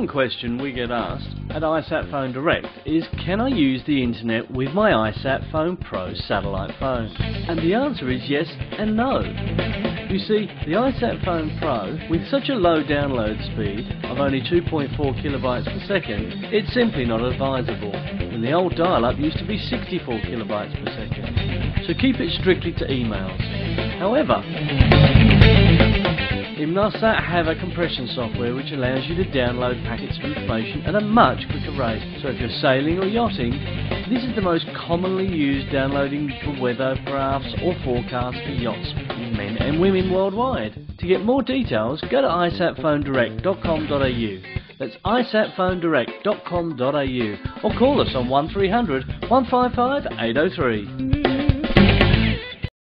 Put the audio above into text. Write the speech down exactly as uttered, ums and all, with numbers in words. common question we get asked at IsatPhone Direct is, can I use the internet with my IsatPhone Pro satellite phone? And the answer is yes and no. You see, the IsatPhone Pro, with such a low download speed of only two point four kilobytes per second, it's simply not advisable, and the old dial-up used to be sixty-four kilobytes per second. So keep it strictly to emails. However, NASA have a compression software which allows you to download packets of information at a much quicker rate. So if you're sailing or yachting, this is the most commonly used downloading for weather, graphs or forecasts for yachts, men and women worldwide. To get more details, go to isat phone direct dot com dot a u. That's isat phone direct dot com dot a u, or call us on one three hundred, one five five, eight oh three.